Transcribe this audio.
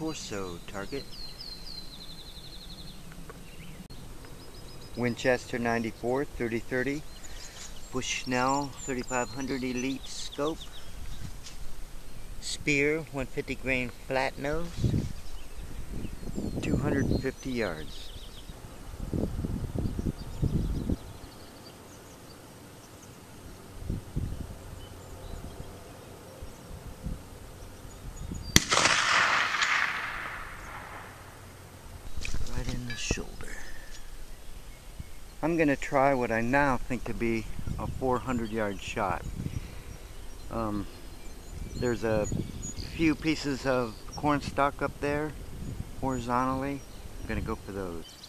torso, target. Winchester 94, 30-30. Bushnell 3500 elite scope. Spear 150 grain flat nose. 250 yards. Right in the shoulder. I'm going to try what I now think to be a 400-yard shot. There's a few pieces of corn stalk up there horizontally. I'm going to go for those.